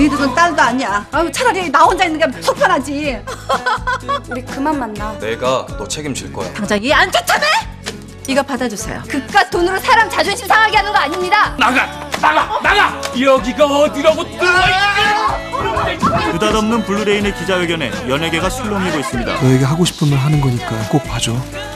니들은 딸도 아니야. 아유, 차라리 나 혼자 있는 게 속 편하지. 우리 그만 만나. 내가 너 책임질 거야. 당장 얘 안 쫓아내? 이거 받아주세요. 그깟 돈으로 사람 자존심 상하게 하는 거 아닙니다. 나가! 여기가 어디라고 뜨거워! 부닷없는 블루레인의 기자회견에 연예계가 술렁이고 있습니다. 너에게 하고 싶은 말 하는 거니까 꼭 봐줘.